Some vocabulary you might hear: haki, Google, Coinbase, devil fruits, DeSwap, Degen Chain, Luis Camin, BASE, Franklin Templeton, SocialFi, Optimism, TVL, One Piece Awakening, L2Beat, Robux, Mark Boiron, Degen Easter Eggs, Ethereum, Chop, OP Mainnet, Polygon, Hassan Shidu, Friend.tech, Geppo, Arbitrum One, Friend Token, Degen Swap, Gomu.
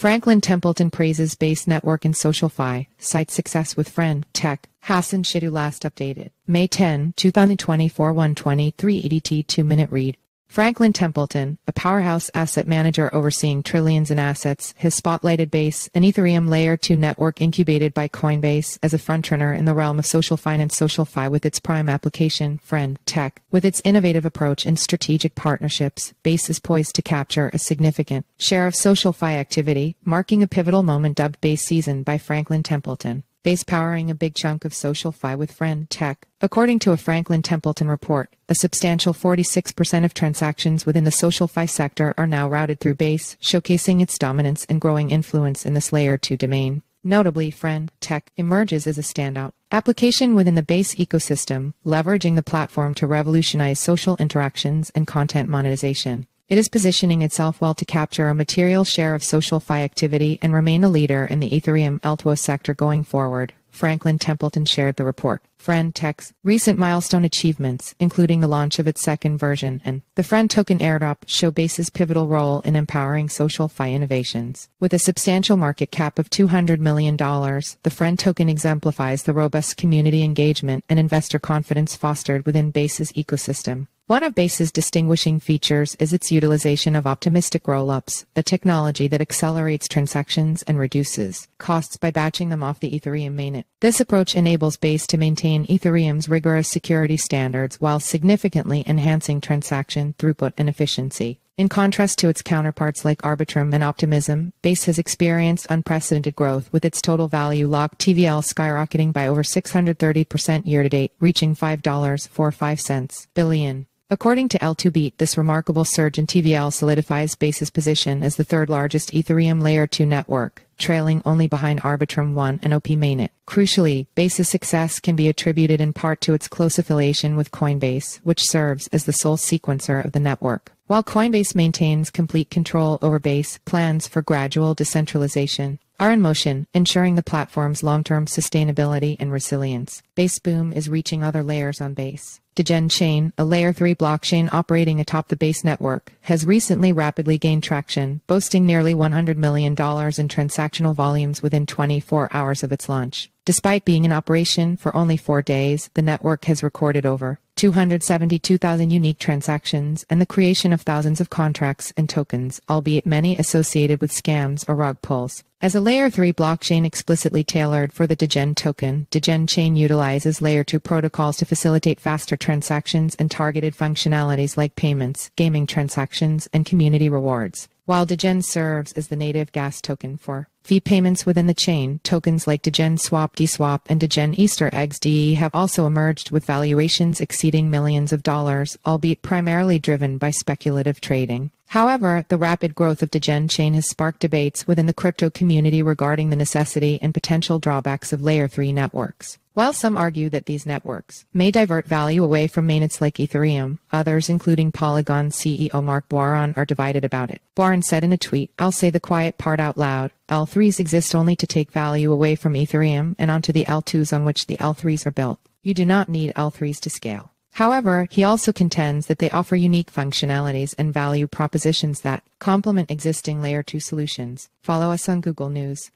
Franklin Templeton praises BASE Network and SocialFi, cites success with Friend.tech, Hassan Shidu last updated. May 10, 2024 1:23 EDT 2-minute read. Franklin Templeton, a powerhouse asset manager overseeing trillions in assets, has spotlighted BASE, an Ethereum Layer 2 network incubated by Coinbase, as a frontrunner in the realm of social finance. SocialFi, with its prime application, Friend.tech, with its innovative approach and strategic partnerships, BASE is poised to capture a significant share of SocialFi activity, marking a pivotal moment dubbed BASE Season by Franklin Templeton. BASE powering a big chunk of SocialFi with Friend.tech. According to a Franklin Templeton report, a substantial 46% of transactions within the SocialFi sector are now routed through BASE, showcasing its dominance and growing influence in this Layer 2 domain. Notably, Friend.tech emerges as a standout application within the BASE ecosystem, leveraging the platform to revolutionize social interactions and content monetization. It is positioning itself well to capture a material share of SocialFi activity and remain a leader in the Ethereum L2 sector going forward, Franklin Templeton shared the report. Friend.tech's recent milestone achievements, including the launch of its second version and the Friend Token airdrop, show BASE's pivotal role in empowering SocialFi innovations. With a substantial market cap of $200 million, the Friend Token exemplifies the robust community engagement and investor confidence fostered within BASE's ecosystem. One of BASE's distinguishing features is its utilization of optimistic rollups, a technology that accelerates transactions and reduces costs by batching them off the Ethereum mainnet. This approach enables BASE to maintain Ethereum's rigorous security standards while significantly enhancing transaction throughput and efficiency. In contrast to its counterparts like Arbitrum and Optimism, BASE has experienced unprecedented growth, with its total value locked TVL skyrocketing by over 630% year-to-date, reaching $5.45 billion. According to L2Beat, this remarkable surge in TVL solidifies BASE's position as the third-largest Ethereum Layer 2 network, trailing only behind Arbitrum One and OP Mainnet. Crucially, BASE's success can be attributed in part to its close affiliation with Coinbase, which serves as the sole sequencer of the network. While Coinbase maintains complete control over BASE, plans for gradual decentralization are in motion, ensuring the platform's long-term sustainability and resilience. BASE boom is reaching other layers on BASE. Degen Chain, a Layer 3 blockchain operating atop the BASE network, has recently rapidly gained traction, boasting nearly $100 million in transactional volumes within 24 hours of its launch. Despite being in operation for only 4 days, the network has recorded over 272,000 unique transactions and the creation of thousands of contracts and tokens, albeit many associated with scams or rug pulls. As a Layer 3 blockchain explicitly tailored for the Degen token, Degen Chain utilizes Layer 2 protocols to facilitate faster transactions and targeted functionalities like payments, gaming transactions, and community rewards. While Degen serves as the native gas token for fee payments within the chain, tokens like Degen Swap, DeSwap, and Degen Easter Eggs DE have also emerged with valuations exceeding millions of dollars, albeit primarily driven by speculative trading. However, the rapid growth of Degen Chain has sparked debates within the crypto community regarding the necessity and potential drawbacks of Layer 3 networks. While some argue that these networks may divert value away from mainnets like Ethereum, others, including Polygon CEO Mark Boiron, are divided about it. Boiron said in a tweet, "I'll say the quiet part out loud. L3s exist only to take value away from Ethereum and onto the L2s on which the L3s are built. You do not need L3s to scale." However, he also contends that they offer unique functionalities and value propositions that complement existing Layer 2 solutions. Follow us on Google News.